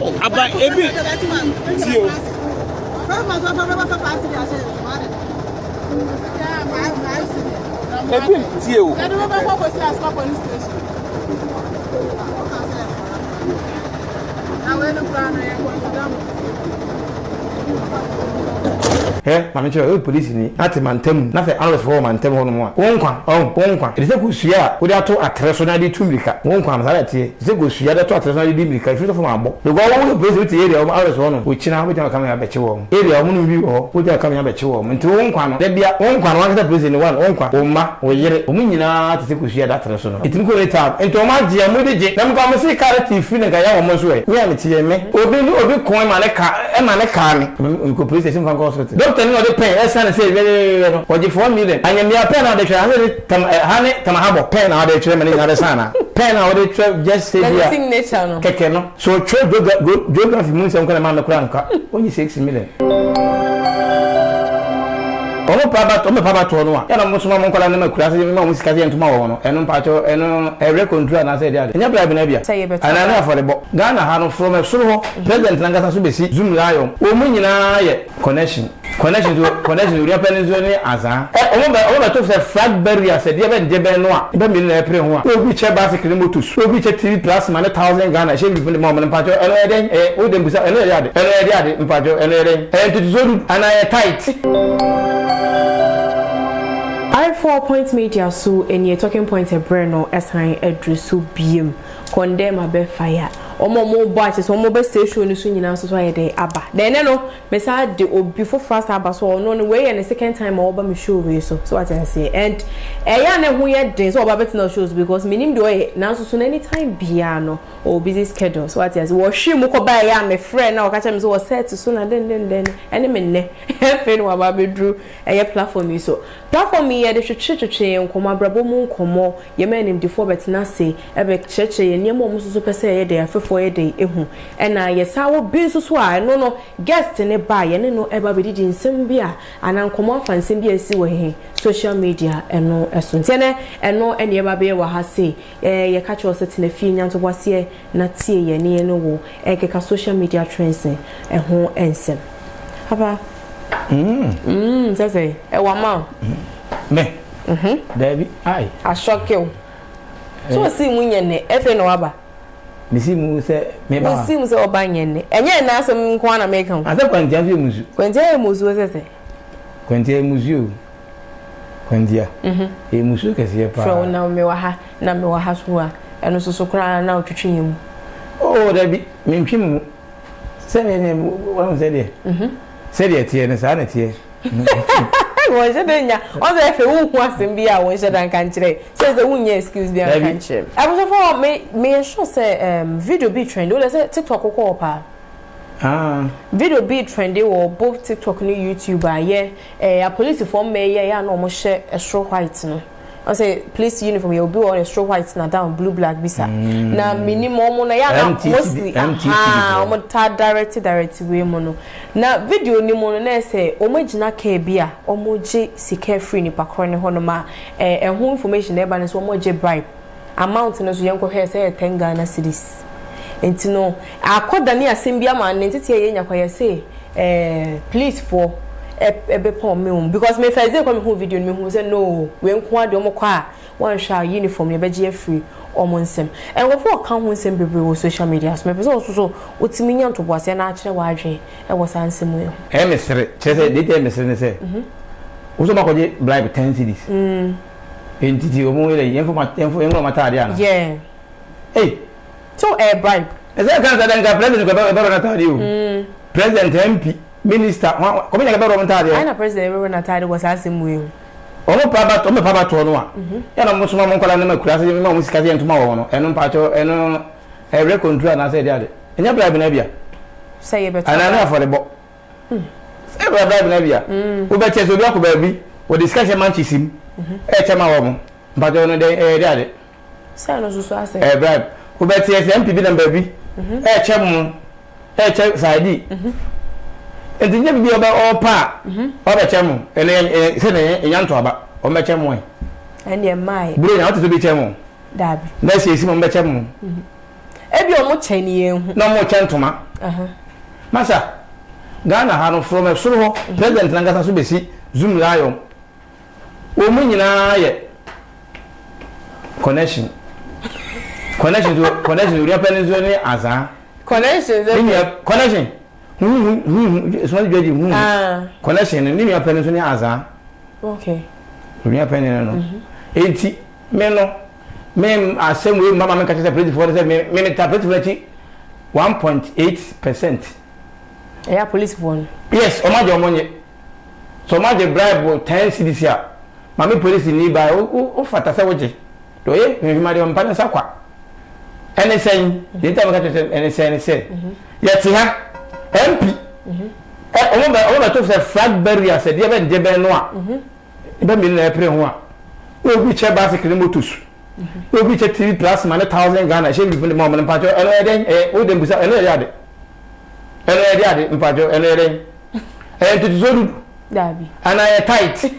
About a bit. Police in at Mantem, nothing else for Mantem on one. One, it is a good share without to attraction to Mika. One quantity, the good share to attraction to Mika. The government plays with the area of ours one, which now we are coming up at you. Area one view or we are coming up at you. And to one quan, there be a one quan, the prison one, Oma, or Yelena to share that restaurant. It will return and to my dear Moody. I'm going to say carrot, Finagaya almost way. We have a TMA, Obi, coin, Maleka, and Malekani. You could please say something. Doctor, no, the pay. I say very what you phone me then. I am your pen out the pen out the chairman in Adasana. Pen out the just say nature. Kekeno. So trade geography means I'm going to crank. Only 6 million. Papa Tono, and I'm Muslim Colonel Class, and Muscazian tomorrow, and Pato, and every country, and I said, and I know for the book. Ghana had from a solo president Langata Subisi, Zoom Lion, Woman connection to your Pennsylvania as I overtook the flat barrier, said, Yemen Debenoa, Bemina Prehua, which are basically motus, which are 3 plus 1,000 Ghana, she will be the moment, Pato, and Odin was an area, Pato, and to Zoom, and I tight. I4 Point Media so any talking point a breno as I address so beam condemn a bed fire. Omo batches, omo best station is soon announced why they abba. Then no, Messa de before first abba so on way and the second time over me show you so. So what I say and Ayana who had days or Babetina shows because meaning do I now soon any time piano or busy schedule. So what I say, well, she moko by a friend now catch him so was set to sooner then and a minute. Friend while Baby drew a platform you so. Platform me at the church and come a brabo moon come more. Your man named the Forbes Nancy, a church and your mom super say there for a day. And I, yes, I will be so swine. No, guest and a buy and no ever be in Simbia and uncommon off and Simbia see social media and no as and no any ever be what I say. A catch was setting a few to was here, not see and near no a social media trends and home and sim. Papa, says a woman. Me, Debbie, I shock you. So I see when you're near Evanova. Missy Musa, maybe seems all banging. And yet, now some quan American. I don't want Jamus. Quentia Musu. A Musukas here, Pro Namewa Hasua, and also so crying out to him. Oh, there be Mimchim. Send him one said it. Said it here and sanity. Was a danger. Other who wants and be our wish that I can today. Says the woman, excuse me, I was a may sure say, video be trend. Let's say TikTok or copper. Video be trendy or both TikTok and YouTube. Yeah, a police form may I almost share a straw white. I say, police uniform, you'll be on a straw white now down blue black visa. Now, minimum, mostly I'm directed way mono. Now, video Nimon say, Omagina K beer, Omoji, Sika free Nipa Corner Honoma, and who information there by so much bribe. A mountain as young hair say 10 Ghana cedis. And to know, I caught the near Simbia man, and it's a say, please for. Because my friends they come home video me who say no we nkwade omo kwa one shall uniform yebegye free omo nsem and we for kan ho nsem bebre on social media so me person so otiminya ntoboase na akere wadwe e wo san nsem we e mesere chese detail mesere ne say wo so makoje bribe 10 cities entity omo we le info matade ana yeah hey so a bribe is that can that can president go be na tadi o president MP Minister, come in government. I know president everyone at was asking me. Papa Tonoa. And I'm Muslim Colonel tomorrow, and Pato and I reckon and I said that. And you're bribing Abia. Say it, and I know for the book. Say bribing Abia. Who better to block baby or discuss a manchism? Etama, but on a day, daddy. Sanos, I say, a bribe. Who better empty than baby? Etcham, Etcham, and the never be about all pa or a chemo, and then send a young toba or mechamo. And your mind bring out to be chemo. Dab, let's see some mechamo. Every more chain, no more chantoma. Masa, Ghana Hano from a solo present Langata Subisi, Zoom Lion. Woman connection. Connection to your Pennsylvania as connection. It's not good. Connection and your Pennsylvania as okay. Your Pennsylvania 80 Melo. Mem are same way, Mamma catches a pretty for the minute tapestry 1.8%. Yeah, police phone. Yes, or my money. So much the bribe will 10 cities here. Mammy police in nearby, oh, Fatasawaji. Do you, Madame Panasaqua? And they say, they tell me and they say, yes, MP. All the two flag barrier said, Yemen de Benoit. Bemina Prehua. We'll be chair basically motus. We'll be check TV plus man 1,000 Ghana. She will be the moment and Pajo and then a wooden beside another yard. And I did in Pajo and then. And to Zulu Dabby. And I am tight.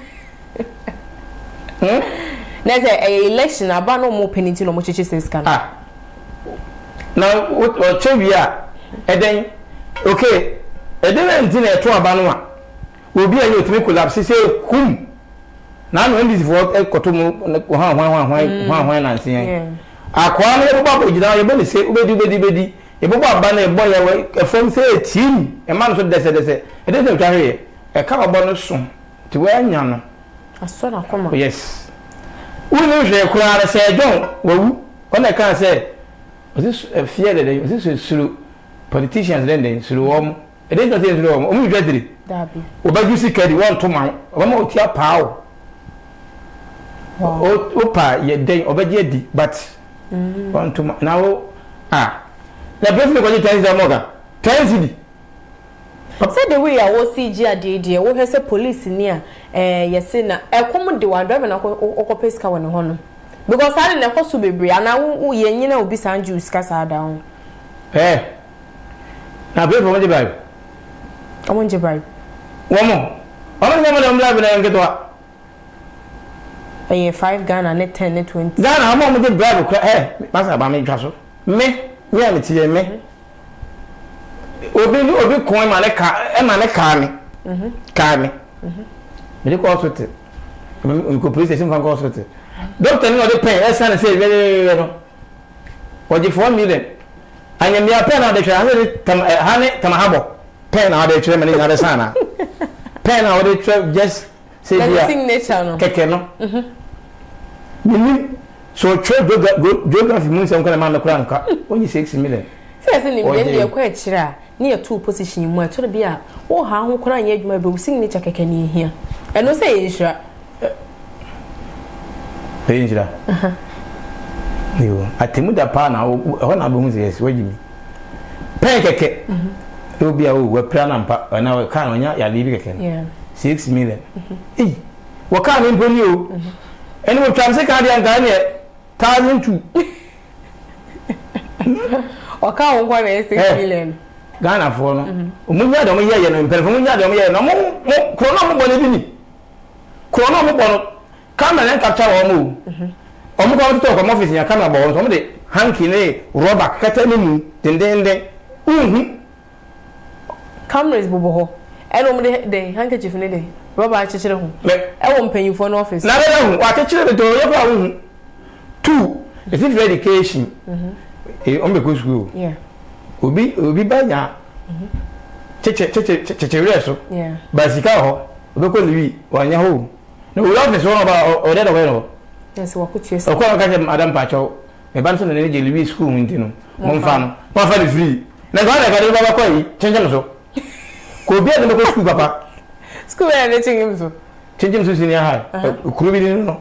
There's an election about no more penalty or much is can. Now, what we are, and then okay, and then dinner to Abanoa will be a new three collapse. Say, whom? Now, when this work, El Cotumo, one, I say, I quite about you now. You better say, Bedi, a Boba Banner boy away, a phone say a team, a man so desert, a little carrier, a cover bonus soon to wear Yano. I saw come, yes. We usually cry, say, don't. Well, when I can say, this a fear that this is through politicians, then they through home. It is not through home, only dreadfully. Dabby. But you see, carry 1 2 months, one more tear power. Opa, ye day over ye, but 1 2 months now. The president was telling the mother, tells said the way I was CGD, what has a police near Yasina, a common do I drive an Okopeska on Honor? Because I didn't have to be brave, and I won't Yenina be San Juice Casa down. Eh, now, pay for the bribe. I want your bribe. One more. I don't know what I'm going to 5 Ghana, net 10, net 20. Ghana, I'm on the bribe. Eh, Master Bammy Castle. Me, we have it me. Obi coin my car, me. Could police station from hospital. Don't tell me what they pay. I say, very what you phone me then? I am your pen out of the honey, Tamahabo. Pen out of the German in Arizona. Pen out of the just say, signature. Kekeno. So, geography means I'm going to man the crank. Only 6 million. Near 2 position, where to be a oh, how could I get my book signature can here? And no say, Isra Angela. You at Timuda Pana, one of whom is waiting. Pancake, it will be a word plan and our car on your living again. 6 million. Eh, what can't improve you? And we'll transact and Ghana 1,002. Or can't one 6 million. Ghana for no. Umunya don't hear you, and Perfunia don't hear no more. Corona Bonibini. Corona Bono. Come and capture or move. I'm going to talk office in a camera ball. Somebody hanky lay, Robert Catalan, then Cameras Bobo. I don't the handkerchief in the day. Robert Chichero. I won't pay you for an office. Now, what a child to 2. Is it education? On the good school. Yeah. Ubi banya. Chechereso. Yeah. Basicao. Because we one yahoo. No, we love this one about or that away. Yes, what could you say? Madame Pacho, a bunch of energy Louis school in Tino. Monfano is free. Now, I got a baba coy, change him so. Could be at the local school, papa. School and letting him so. Change him to senior high. Could be didn't know.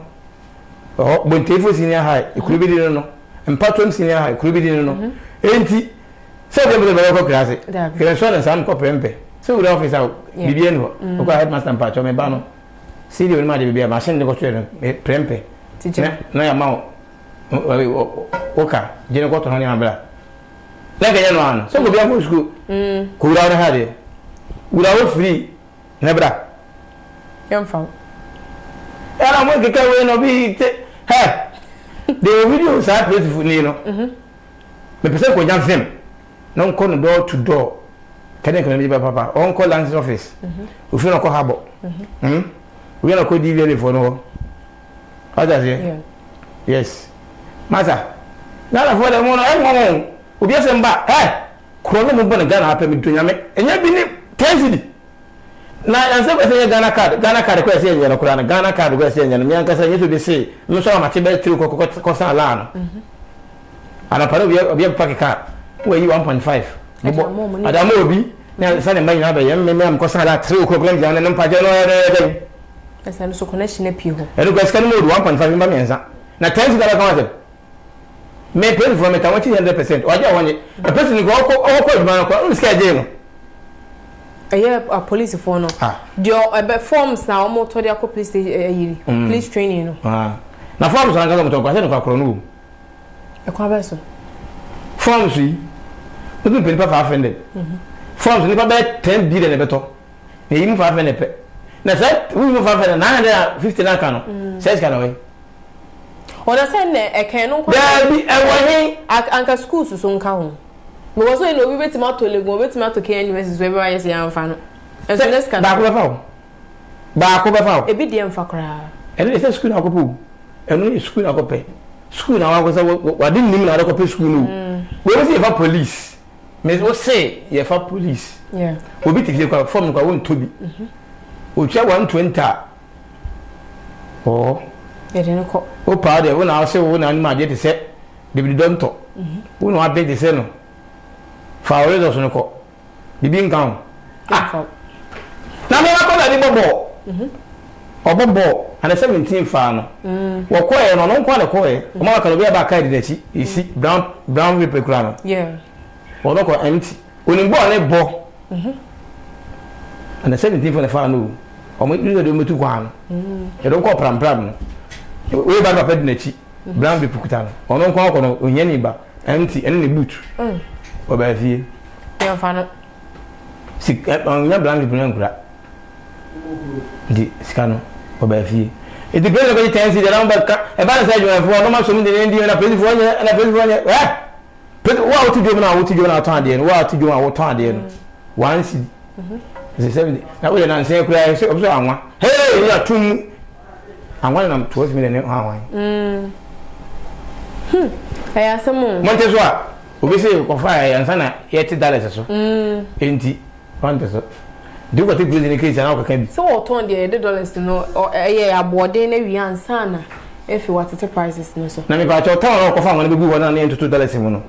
Oh, when Tafo senior high, you could be didn't know. And Patron senior high, could be didn't know. Ain't so they were very classic. Grandson and copper empe. So the office out, Bibiano, who had Master Pacho Mebano. See you, my baby, my sending the children, Prempe. Teacher, no amount. Okay, you know what on your umbrella. Like a young one, so we have school. Could I have it? Would I work free? Nebra. Young found. And I'm going to carry no be. Hey, the videos are beautiful, you know. The person could jump them. non call door to door. Can you come Papa? On call land office. We no call harbor. We no call DVL for no. Others yes. Master. Now for the morning, everyone. We be saying back. Hey, Corona move on. Ghana happen with Dunyame. Enye bini tensi. Na answer question Ghana card. Ghana card question yano Corona. Ghana card question yano. Me anka say yesu bisi. No so matibet three kosa lano. And apparently we have pack card. Where you 1.5. Adamobi, now Sunday morning, I am crossing that 3 o'clock. I am paying no. That's why so connection is poor. I look at the 1.5 million. Now times that I come me pay for me 100%. Oja one it. The person go all call man go. We scared them. Aye, a police phone. Ah. The forms now. I'm told they police police training. Ah. Now forms are going to go. I say no go chrono. E kwa beso. Forms we. Nous ne pouvons pas faire offender. Force n'est pas bête, t'aimes dire les bétons. Mais ils me font faire les paix. Mais ça, oui, ils me font faire 959 canons. 16 canons. On a fait un canon. Baby, I want a school to son canon. Mais on a eu le tomato, le mauvais tomato qui est un versus wherever I say un fan. Et c'est un scan. Bacoba. Et bien, d'un facra. Et nous, c'est school à coupou. Et nous, school à copé. School à copé. Ou à dire, nous, à copé school. Où est-ce qu'il y a police? Mais aussi, il y a police. Yeah. Au but, il y a forme qu'on to be. Au chat 120. Oh. Et non quoi? Au pas de, on a assez, on a animé des sept. Depuis d'un temps. On a appelé des sept non. Faoulé dans son corps. Depuis quand? Ah. Non mais on a des bobos. Au bobo, on a 17 femmes. Au quoi? On a quoi le quoi? On a quand on vient backer des petits ici, blanc vieux péculaire. Yeah. On a encore empty. On est bon, on est bon. On a 17 pour les faire nous. On met une de mes tout quoi. Et donc on prend plan. Oui, bah pas de neti. Blanc de poukutan. On a encore on y est bas. Empty, elle est bout. On va vivre. Et enfin, si on a blanc de blanc quoi. Dit scan. On va vivre. Et de bien le temps c'est de l'embarque. Et bah ça je vais voir normal sur une de la police voyez, la police voyez. But what to do now? What to do now? Turn in. What to do now? Turn in. Once. It's 70. Now we are not saying cry. So observe angwan. Hey, you are too. Angwan na 12 million angwan. Aya samu. Montezwa. Obese kofa ya sana $80 so. Enti. $100. Do what you do in the case now can. So what turn there $80 no or eye abode na wi ansana. If you want to prices no so. Na me ba cho town kofa angwan be bu wona na $2 no.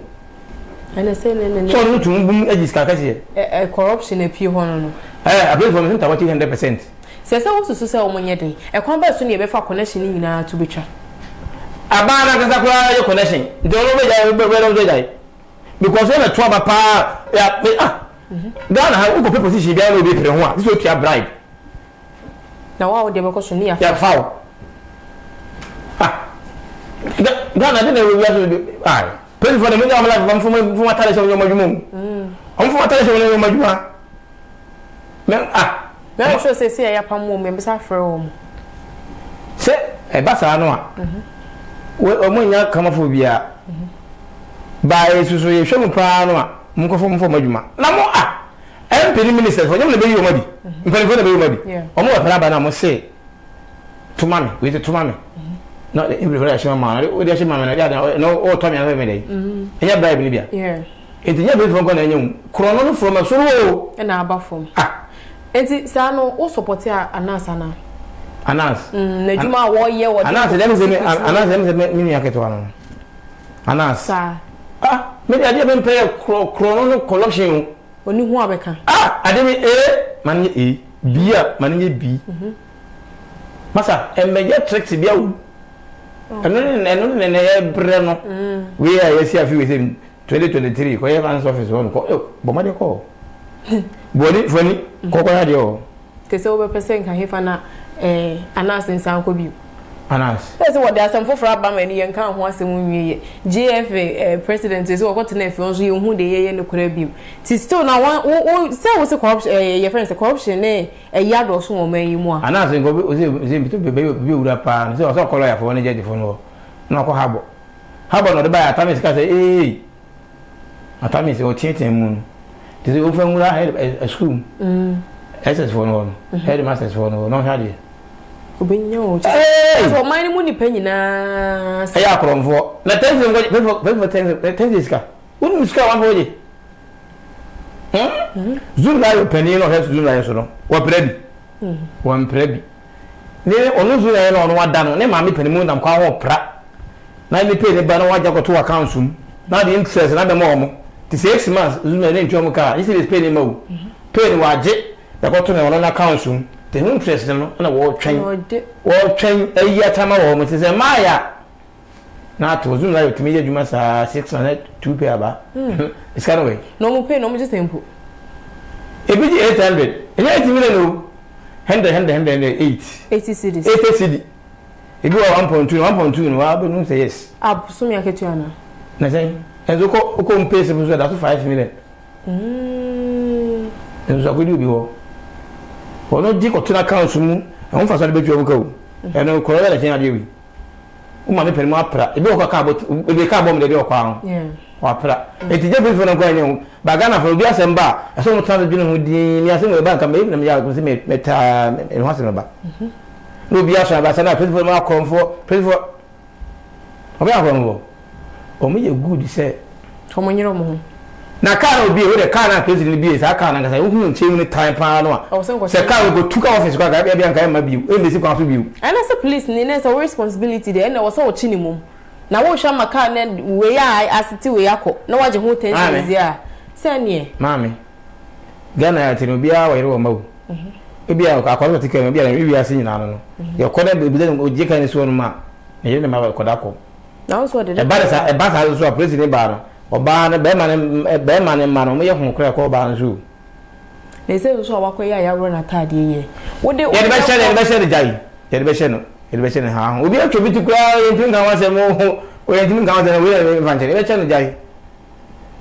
And I say, so no to a corruption appear on. I believe from 100%. Says I also sell one yet. A combat soon before connection in our to be tried. Abana connection. Don't over there because when a trouble power, then I will put position there will be one. This will be a bribe. Now, how would they question near foul? Ah, Ghana didn't we have Pedi for the money I'm like from my talent on your majumum. I'm from my talent on your majuma. Men ah, men should say I pam woman beside from. Say a bassa no. Well, Omonia come up with ya by Susan Prano, Munko for Majuma. No more ah, and Penny Minister for the baby muddy. In front of the baby muddy. Or more Rabban, I must say to mommy with the to mommy. Not the impression, man. We just man, no all time every day. Yeah, bribe Libya. Yeah. It's a bit from Ghana. Chrono from a solo and our bathroom. Ah, it's Sano also put here Anasana. Anas. Nejuma 1 year or Anas. Let me mean I get one. Anas. Ah, maybe I didn't pay a chrono collection. Only one becker. Ah, I didn't A, money A, B, money B. Master, and may get tricks be out. And we are yes, I feel with him 2023. Where man's office won't call Bomadi call. Body funny, Cocoa. Tis over percent can have an announce in San Cobu. Announce. That's what there's some for Rabam and young count once a moon. GFA president is all gotten a phone who they and the Caribbean. Tis still now one who sells a corruption, your friends a corruption, eh? A yard or so may you more. Announce and go to be built up and so call for one jet for no. No, how about the buyer? Thomas Cassay, eh? Atami se o tiete mun. Dizi o fe ngura head a school. SS for no. Headmasters for no. No hadi. Obinyo. Eh, for mine mu ni penyina. Eh akromfo. Na tense ngo befo tense ska. Unu ska wan hoje. Zula yo penino head zula yo so. Wa prebi. Wa prebi. Ne onu zula yo no wada no. Ne ma me penimu ndam kwa ho pra. Na me pe ne ba no waja ko to account sum. Now the interest na dem omo. The 6 months you may enjoy car. This is pay no. Pay we age. The cotton on account soon. The interest no na we train. We train a year time we say Maya. Na to zoom like to me juma sa 600 2 pay aba. It's kind of way. No mo pay no mo just simple. E bi 800. E na 8 million no. 108. 80 cedis. 80 cedis. E bi 1.2 no we no say yes. Abso me aketuana. Na say enzo ko pay se buso that 5 million enzo ko di obi ho ono di ko tuna council mu on fa so le betwa buka o eno ko le chen ade wi o ma me pere mu apra e be ko ka bot e be ka bom le de o kwa o apra e ti je bi fo na kwa ni o ba gana fo bi asem ba aso mo tana bi no di mi asem we ba nka me na me ya ko se me meta e ho asem ba no bi aso ba se na principal ma konfo principal o ba konfo omi ye good say omo nyiro mo na car obi we the car na president bi say car na ga say ohun che ni time pa no say car go took office kwa ga bi an kai ma bi e me si kwa so bi u and as a police ni na say responsibility dey na we say o chi ni mum na we hwa ma car na we ya asiti we yakọ na waje ho tension zi a say ne mami gana ya tinu bi a we ro ma u obi a ka kwa ticket obi a wi ase nyina no ye kwa na bi den o je kan so no ma na ye na ma kwa da ko. Now so did a batter so a president bar or ban a bearman and man, or young crack or ban zoo. They say so walk away. I run a tidy. Would they better die? Elevation and harm. We have to be to cry and drink hours and more when you count and away and eventually. Elevation die.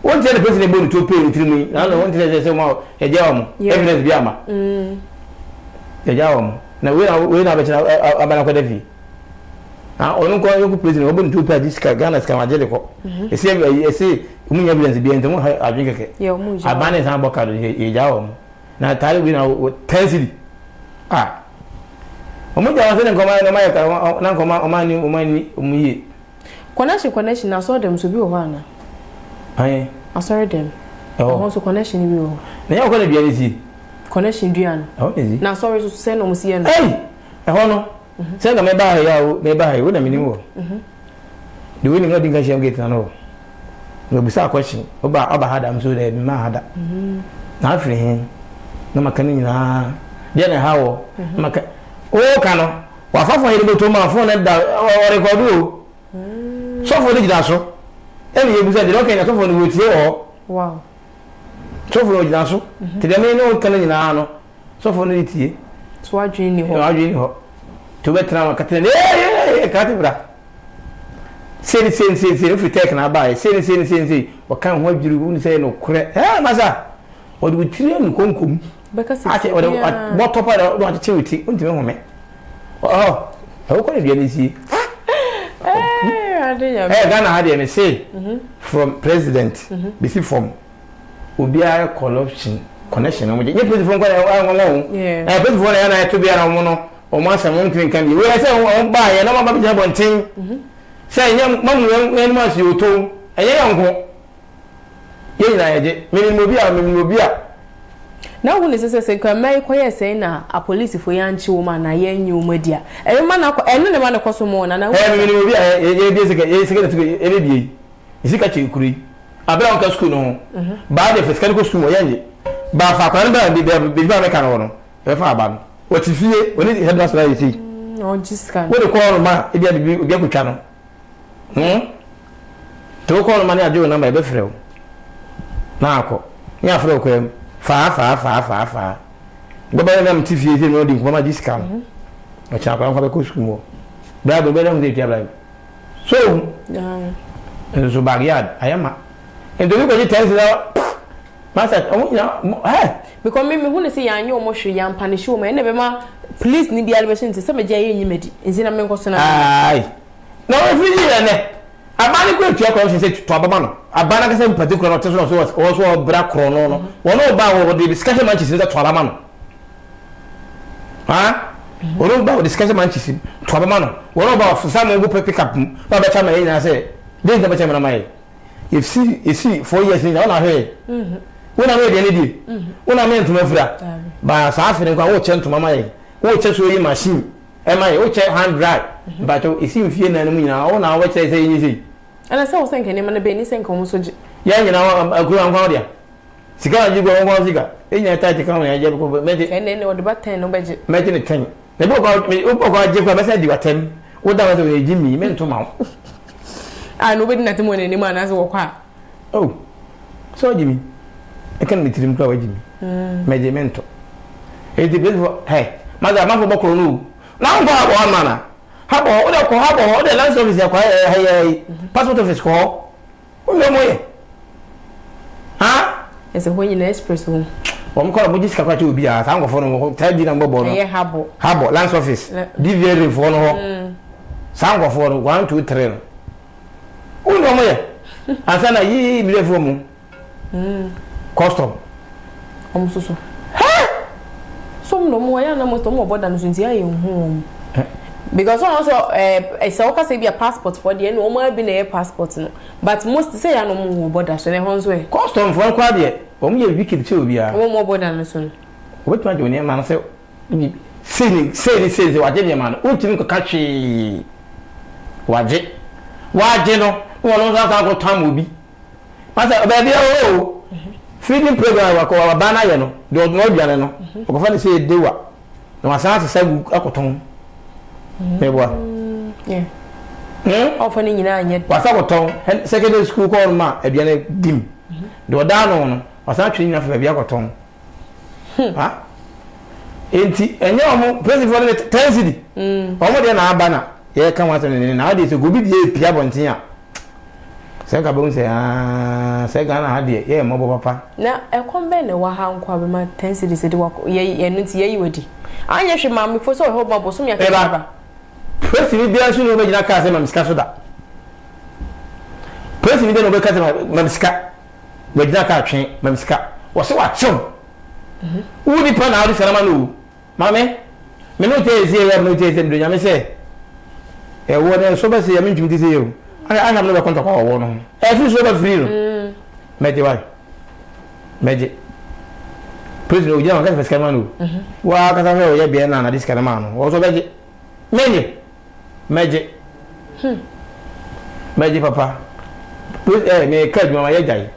What's the president going to pay to me? I don't want to say more. A jam, evidence Biama. A jam. Now we have a man of a devi. Onu ko yoku president obun tu pa diska Ghana ska majele ko ese umunya evidence bi ente mu ajinga ke ye umuja abane san boka do ye jawo na tari bi na tensity umuja wa sene ngoma na maika na ngoma omani umuye connection na so dem so bi o hana aye asore dem o so connection bi o na ye ko na bi anisi connection duan na sorry so send no musi en eh ehono say na me ba here we na minimum the way no think I shall get no we be say question oba had am so there be ma had na afre hin na maka ni na dia na hawo maka o ka no wa fa fo ile to ma fo na da o record o so fo ni da so e me be say the okay na so fo ni we tie o wow so fo ni da so te dem no kan ni na no so fo ni tie so adwin ni ho to be trauma katina eh katibra sin if you take na buy sin o kan ho djiru won say no kure eh masa o du tiren konkom because ati o what top o do ati chewiti unti me home oh o ko le bi ni si eh adiya eh Ghana had me say from president bisi from obi a corruption connection o je president from ko eh president for na to be around no o ma se mo nkin kan we se on ba ye na ma ba bi jabo ntin se yen ma mu en ma si oto eye yanko ye na ye minimobia na won se kan mai ko ye se na a police fo yan chi wo ma na ye nyu media e ma na ko enu ne ma na ko so mo na na minimobia ye bi se ka to ye bi isi ka chi kuri abra on ka school no ba de fiscal school mo ye ba fa kan ba bi ba me kan wono e fa ba no what if you when it had last night you see no just can what the call ma e bia bi obi akutwa no to call ma ni ajo na ma e be frew na akọ ni afrew ko em fa gbaba na mtv e no di ko ma just can o cha pa ko be ko skumo ba do be na mde ti abla so so bagriad ayama en do ko ni tense da master o ya eh because me who say yanyo mo hwe yan pa ne hwe mo na be ma police ni bi alibation ti se me je ye nyimedi nzi na me nko so na ai na o fi ji na ne Abana ko etu akọ se to abama no abana ka se particular oteso no so bra kro no no wono ba wo de discussion match se to abama no ha wono ba wo discussion match se to abama no wono ba for some go pick up ba ba chama yin na say dey dey ba chama na mai if see you see 4 years in na here wona we dey need wona me ntuma fura ba sa afere ko wo che ntuma mai wo che so yi machine e mai wo che hand drive ba to e see mfie na no nyina wona wo che say yin see. And I saw something in my baby, saying, "Come, so yeah, you know, I'm going on here. Cigar, you go on cigar. In your tight economy, I get it. And then, what about 10 budget? Making it 10. They both got me up about Jacob. I said, you are 10. What that was a Jimmy meant to mouth. I know not to win any man as a walker. Oh, so Jimmy, I can't meet him. Cover Jimmy, Medimento. It depends for hey, Madame Boconu. Now, what manner? How about the land service? Passport office call. Huh? It's a way in express room. I'm calling this capacity to be a time of one tell the number. Habo, land office. DVR for no sound of 1, 2, 3. Oh, no way. And then I ye live from custom. Almost so. Huh? Some no more, I almost no more than Sunday home. Because also I say be a passport for the end woman be a passport no but most say I no more border so na honzo e custom for kwa de o me wicked say obi a more border no so what want you name man say say waje me man o timi ko kachi waje no won za ka go tam obi pastor baby o feeding program wa ko wa bana ye no do no biane no ko fa say dewa no asase say akoton. Yeah. Often in yet. Was our secondary school called Ma, a dim. Do down was actually enough for Biagoton. Ha? Ain't and your president tensity. Over there, Abana. Here come out and I did to go be the Piabontia. Second, say, ah, second, I did, yeah, mobile papa. Now, I come back and Waham Quabama tensity said, yea, and it's yea, woody. I yes, mammy, for so hope about some your President, there should be no case, Mamiska. President, there will be case, Mamiska. We did not catch him, Mamiska. What's the watchum? Who did plan out this ceremony? Mammy, me no taste here, no taste in the Yamise. A woman so busy, I mean to this you. I have never come to our woman. Every sort of real. Mediway. Magic. President, we don't get this ceremony. Well, I can't be an anna this ceremony. Also, magic. Many. Magic, magic, papa. May cut my egg.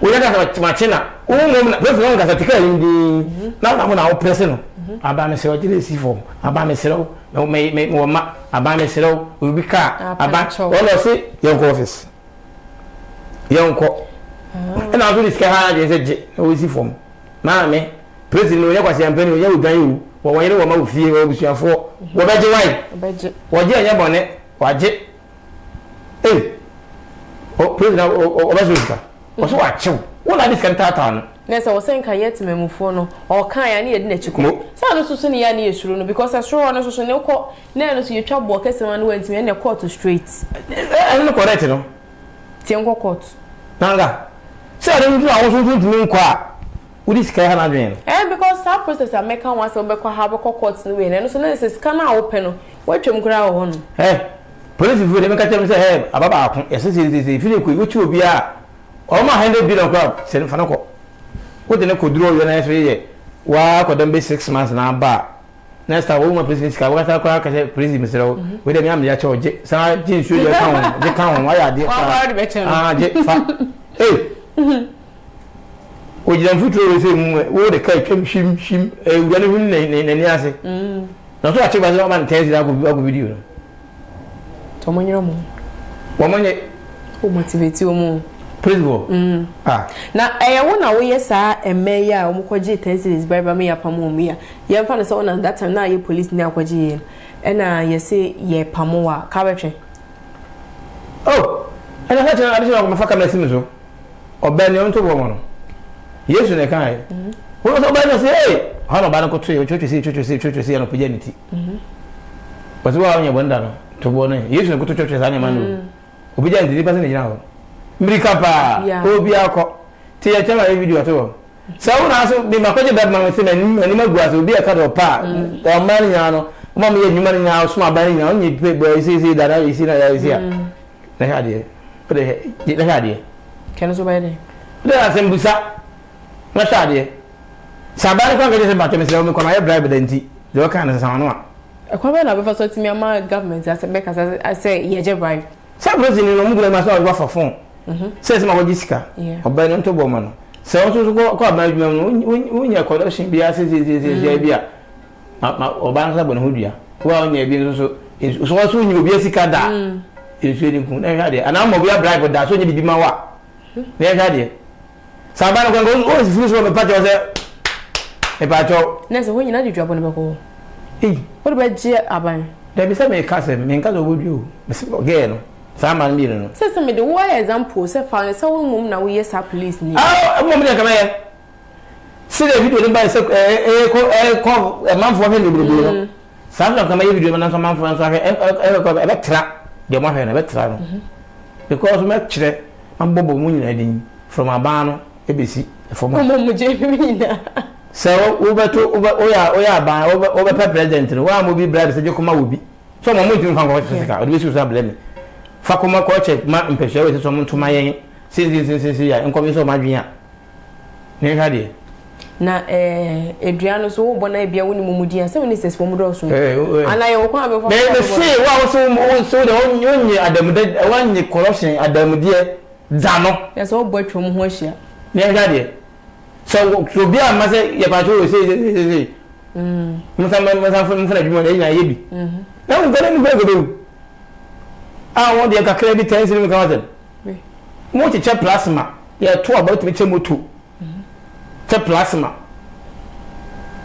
We don't have a machina. All women are present as a ticket in the not on our personal. Abana Sero, Abana Sero, no may make more map. Abana Sero will be car. Abacho, all I say, young office. Young court. And I'll do this car as a easy form. Mammy, President, we never see a penny, you die. Well, why don't you feel what you are for? What about your wife? What do you have on it? What it? Eh? Oh, prisoner, or what's what? What are these cantatons? Yes, I was saying, Kayet Memufono, or Kayani at Nechuko. Sounds so soon, Yanni is true, because I saw an social no court. Now, so you chop walkers and one went to end the court to streets. I don't correct it. Tiango court. Nanga. So I don't know how to do inquire. Would this carry because that process I make once over have a court in the way, and so this is can open. What you grow on? Hey, police, if you make a say, about yes, it is if you could, which will be a all my 100 billion club, said Fanako. What then could draw your next year? Why could them be 6 months now? Bar next, I will my business car. What I crack as prison, Mr. with a young Yacho, Sarah, Jim, the town, why I did. Hey. We don't feel to say, oh, the cake came shim, a woman in the answer. Not what you man tells you, I will be you. Tommy, your mom. Woman, who motivates you more? Principal. Ah, now I wonder where you are, and Mayor Mokoji tells his brother me upon me. You have found a son at that time now, you police near Koji, and I say, ye Pamoa, Cabaret. Oh, and I had an additional of my family or Benyon to woman. Yes, you can. What was about to say? How about a country, church, and opportunity? But you are on your window to warn you. Yes, you go to church as animal. Obija ndi person nyina ho. Mrika pa. Obi akọ. Ti ya chama video to. Sawu na so de makoje bad man se na ni maguazo obi aka do pa. O man nyana no. O ma me nyuma nyana so ma ban nyana onye pe gbe isi dada isi na ya isi a. Na ha de. O de he. Na ha de. Kenu so ba de. De asembusa. Na ha de. Sabani kwa ngede se ba to me se o me kwa na ya bribe de nti. De o kan na sanwa no a. Akwaba na before so ti me ma government I say ye je bribe. Some reason no mugula ma so wa for phone. Says my Jessica. Oban to Bomano. So also go call my unya corruption be as it is Jabia. Obanza Bonhudia. Well, near so soon you be a sicker da. It's really good. And I'm a bribe with that, so you be my wife. There had it. Sabana can go always finish on the patch of the patch. That's the way you know you drop on the hole. Hey, what about Jay Aban? There be some cousin, and cousin would you, Miss Gale. Saman says to me the why example, so found so woman now yes, our police need. Oh, woman, come here. See the video by a man for him. Some of them even do another man for Electra. Because Mettre and Bobo Moon heading from Abano, ABC, from Mujamina. So over to Oya by over president, one will be bribes that you come out will be. Someone waiting for what this was a blame. Fakuma coached my impression with someone to my since here and come so much. Now, Adriano's old bonnet be a winning Mumudi and 76 from Rosso. And I will say, well, so the only union at the one corruption at the Mudia Zano. That's all but from Hosia. So, to be a master, Yapato says, Mother, I want the credit tennis in the garden. Multi chap plasma. They are two about which two. Chap plasma.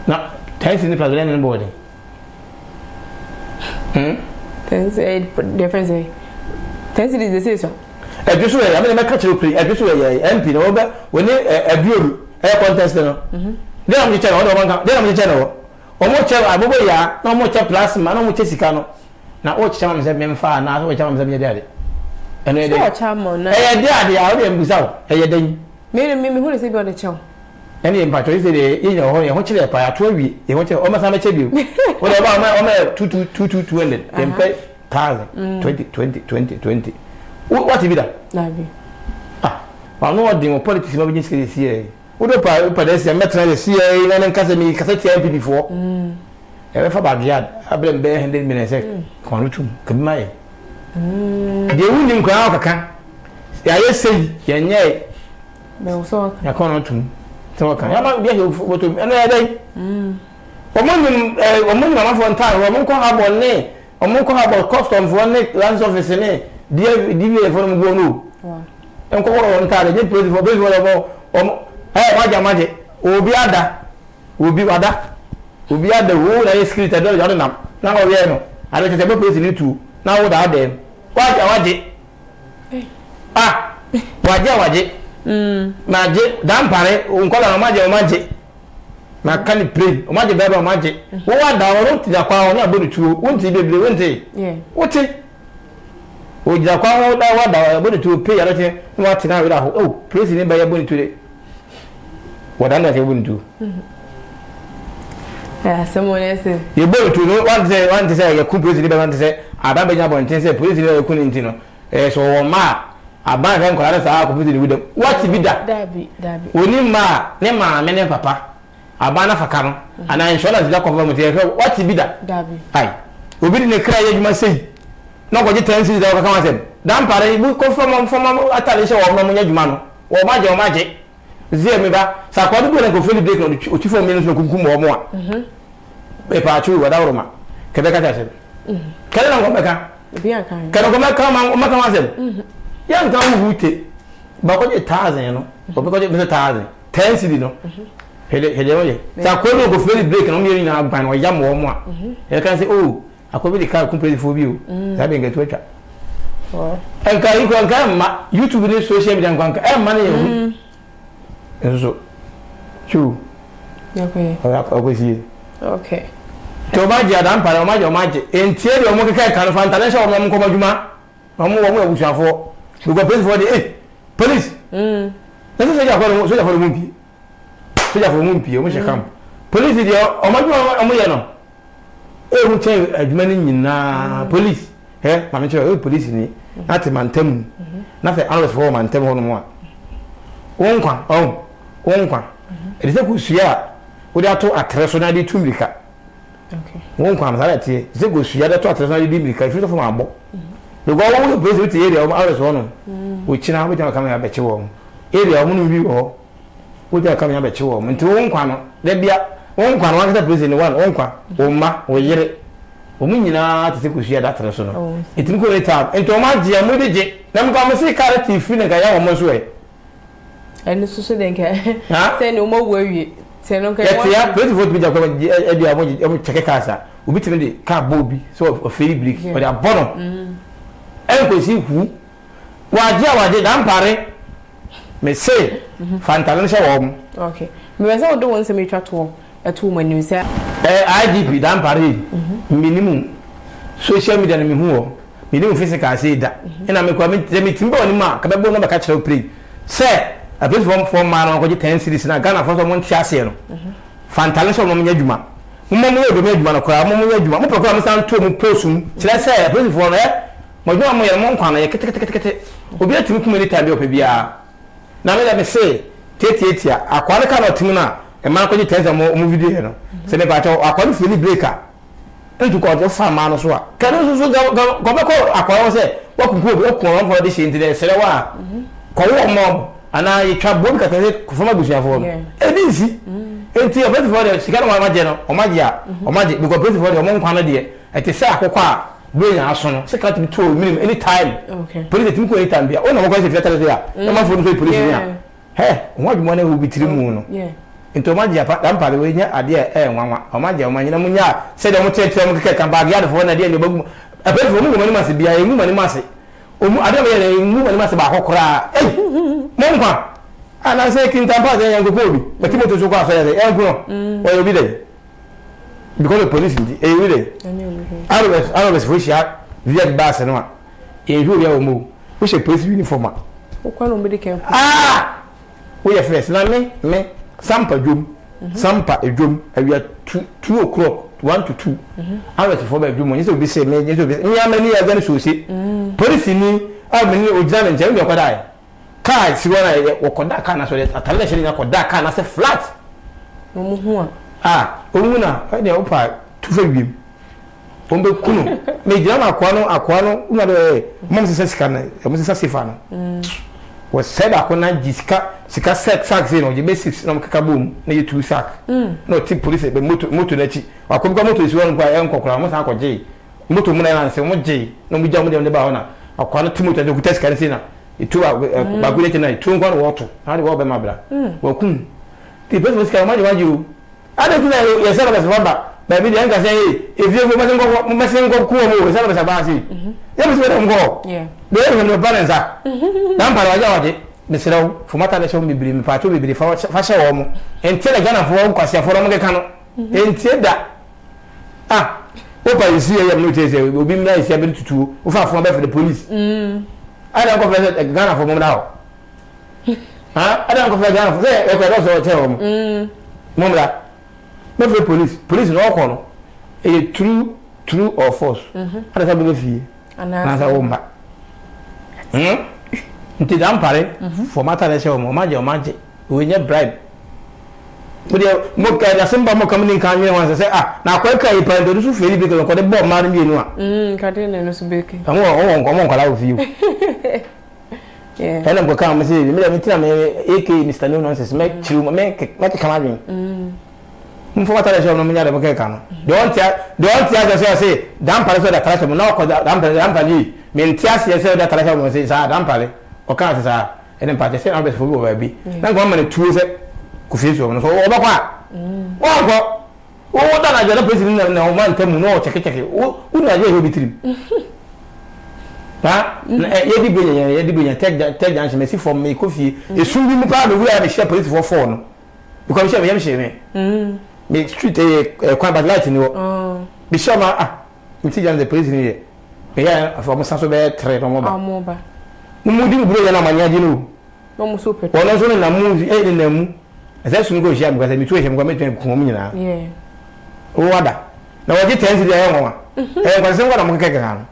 Now, tennis in the Brazilian body. Tennis difference. Tennis is the season. I just wear, I mean, I catch you play. I just wear MP over when a view air contest. Then I'm the channel. Then I'm the channel. Or more chap, I will ya, no more chap plasma, no more chessicano. Now, what charm is a man far now? What charm is a daddy? And I did charm on a daddy out and without a day. Made me who is it on the chum? Any impatient day, you know, you want to let by a 12 week, you want to almost amateur you. What about my own 2,220 and 20,020. What is it? Ah, I know what the politics of the CA. What about pedestrian metal CA and Casimir Cassette before? I blame bare handed men and said, Conrutum, come my. They wouldn't cry out a can. I say, yea, no, so I can't. So I can't get you for another day. A woman of one time, a monk have one name, a monk have a cost of one neck, lands of a sene, dear from Gonu. And call on Tara, get ready for this whatever. Oh, my magic. Obiada will be other. We are the whole ice cream. I don't know. Now we are no. I don't have a place in you too. Now what are them? What are it? Ah, what are it? Magic, damn parrot, Uncola magic. My candy play, magic babble magic. What are the power on your body to? Won't it be windy? Yeah. What's it? Would the power that one to pay a little? What's it now without? Oh, please, by your body today. What I wouldn't do. Someone else said, you both to know one day, one desire, you could president, one desire. I don't know what you said, president, you couldn't know. So, ma, I buy them, I could visit with them. What to be that? We need ma, name ma, and papa. I ban off a camel, and I ensure that the lack of material. What to be that? Aye. We didn't cry, you must say. Nobody tells you that I come and say, damn, party, we come from a tradition of Mamma, or magic. Zemba, Sakon will go fully break on 2 minutes of Kukum or more. Paper two, without Roma. Cabacata. Canaca, Canaca, come on, Macamazel. Young town wooty. But what a thousand, or because it was a thousand. 10 cedino. Hello, Sakon will fully break on me in our band or yam or more. You can say, oh, I could be completely for you. Having a Twitter. And Caricon, you two will social media and money. So, true. Okay. Okay. To buy your damper, or my magic. In theory, or Monica can find a lesson of Mamma We go police for the police. Let me say for police is there. Oh, police. Hey, police ni. Ati mantem. Na fe arrest for mantem ho no mo. Onkwa. E dey go suya. We dey to atreso na dey tumrika. Okay. Onkwa am sala tie. Dey go suya dey to atreso na dey tumrika. Fit to for abo. We go wo place with area o arrest no. We china we dey come ya beche wo. Area o no bi o. We dey come ya beche wo. Nti onkwa no. Dey bia. Onkwa no wan place ni one. Onkwa. O ma o yire. Omunina tete kusuya da treso no. Etimi ko retab. Ento ma je mo deje. Na mi kwa me si karate fi ne ga ya wo so e. Eni susu den ke. Se ni o mo wo awie. Se no ka ya. Eti ya pretty vote bi ja ko e bi amoji e mo cheke kasa. Obi timi de ka bo bi so o feri break. O da bono. En ko si hu. Waje dan pare. Me se fantalon se wo. Okay. Me be se o do won se me twa to. E to mo ni se. IGP dan pare. Minimum social media ni huo minimum physical say da ina me kwa me timba oni ma ka bebo no ba ka kire pray say a platform for man on ko 10 series na Ghana for so mo ntia say no fantalation mo nya djuma mo mo do me djuma no kwa mo mo nya djuma mo program me san to mo postum kire say a platform no mo djuma mo ye mo nkwa na ye kete obi atimi kuma ni tabe opa bia na me da me say tetetia akwale ka no timi na e man ko 10 mo video he no say me ba to akwale fini breaker into court of farmers who are. Can also go back across it. What could work on for this into the Serawa? Call mom, and I trap book at it from a bush. It is a bit for the Chicago Major or Magia or Magic because both for the one panadier at the Saka, bring our son, second to 2 million any time. Okay, put it to any time. Oh, no, because if you're there, no one for the police. Hey, what money will be 3 moon? Yeah. Into Magia, Dampari, we are dear, or Magia, Manina, said I would take them to come back for an idea. A bit for women must be a woman, must. Oh, I don't know, a woman must about Hokra. Monka, and I say, Kintampa, they are the baby, but you go to Zuka, the Elgro, or every day. Because the police every day. I always wish I had Bass and one. In Julia Mu, we should place uniform. Ah, we are first, not me. Sampa drum, sampa a drum, and we are 2 o'clock, 1 to 2. I was for my drum, and it will be said, many of them should see. Police in me, I mean, you examine Jeremy or Kodai. Kai, Siwana or Kodakana, so that a television or Kodakana is a flat. Ah, Omuna, I know, to fame him. Ombe Kuno, Majama Aquano, another Moses Scan, Moses Sifano. Was said I could not sack sacks in on the basics on Kakaboom, near 2 sacks. No tip police, but Mutunechi. I could go to his own by Uncle Cramus, Uncle J. Mutuman and what J. No, we jumped on the Bahana. I call it Timothy and the Test Caricina. It took out by good night, 2 water. I walk by my brother. Welcome. The person was coming on you. I don't know yourself as Robert. Baby, the anchor say, if you mustn't go, cool, as I was about you. Every time go, yeah. There is no balance. Damparaja, Mr. Fumata, show me bring Patu, be before Fasha Homo, and tell a gun of Rome, Cassia for Americano, and tell that. Ah, Opa, you see, I am noticed, it will be nice, 72, who found for the police. I don't confess a gun for Momdao. I don't confess a gun for there, I could also tell him. Momda. Not for police. Police no corner. A true or false. I don't have a fear. And I won't back. Did Ampare for Matanese or Magia Magic? We get bribe. But the Moka, the simple coming in Kanye wants to say, ah, now Quaker, you plan to do Philip because of the bomb, Madame Genoa. Catherine and Usbeki. Come on, allow you. And I'm going to say, let me tell me, AK, Mr. Nunes, make a commanding. Mfuata lesho mnamenya le mkekana. Don't tell yourself say dampale so da trash mo na ko dampale yi. Me ntia se yourself da trash mo say sa dampale. O kan sa ene party say ambe fubu ba bi. Na go man tuo se ku fie so no so o ba kwa. Wo wo da na je na president na o man temu no o cheke. U na je hobi trim. Ha? Ye di benya take dance me si for me ko fie. E sun bi mu pa do we are the share police for phone. Because share me am share me. Make street a quite bad light in the world. Be sure, ah, we see the police in here. Yeah, from Sansobet, Moba. Mudin Bray and Amanadino. No super. Well, as only Namu, eight in them. As I soon go jam because I'm between him coming to Comina. Yeah. Oh, other. Now I get tense to the Elma. I was never a monkey. I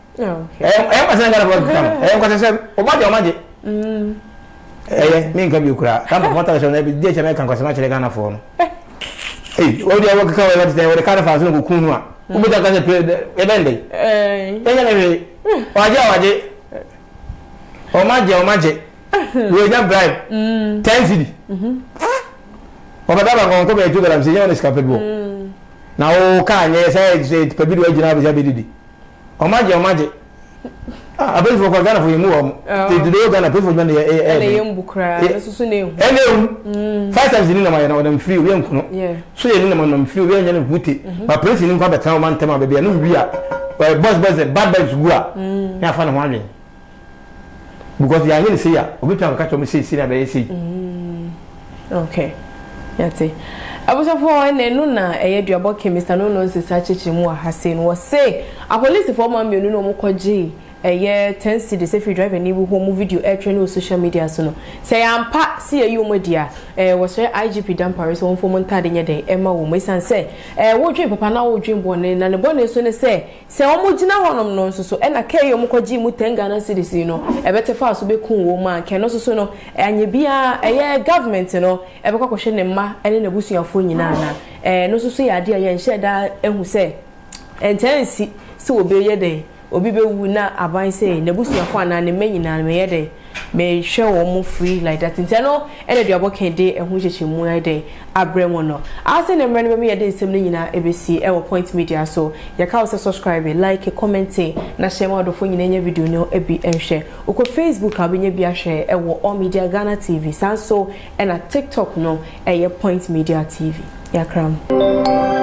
was never a monkey. I was never a monkey. Eh, me come you cry. Come for what I shall never be dead American because much Ghana form. Hey, what do you want to come over there with a kind of Azul Kukuma? Who would have to play the Bendy? Eh, Waja, or Maja, or Magic. We don't bribe. Tensity. Or Madame won't come to the Ramsey on his capable. Now, can yes, I say it's Pablo Janabi's ability. Or Maja, or Magic. I pay for Ghana for you more. They do gonna pay for money. And 5 times in my own free, we don't so you know, free, we don't put it. But pressing in the town one time, I be a new beer. But boss, and bad bags go up. I found one because the idea is here. We can't catch them, see, I see. Okay, that's it. I was a foreign and Nuna, a Duabo King, Mr. Nuno's such a chimua has seen was say, I police for my Mununo Mokoji, a year 10 cities if you drive a new home video, air train or social media soon. Say, I'm Pat, see you, my dear, was where IGP down Paris one for Montadinia day, Emma will miss and say, what dream Papa now dream born and the bonnet soon say, say, Omojina one of nonsense, so and I carry your Mokoji Mutangana cities, you know, a better fast will be cool woman can also soon, and you be a government, you know, a question and ma and in a bush of. And also say, I dear, and share that, and who say, and tendency so will be your day, or be not a bind say, Nebusia Fan and the main and my day may show more free like that internal, and a double can day and which you moon day. I bring one up. I send them random me a day, some in ABC, our Point Media. So your cows are subscribing, like, commenting, and share out the phone in your video, no, a be and share. Or Facebook, I'll be a share, and all media Ghana TV, Sanso, and a TikTok, no, and your Point Media TV. Yakram.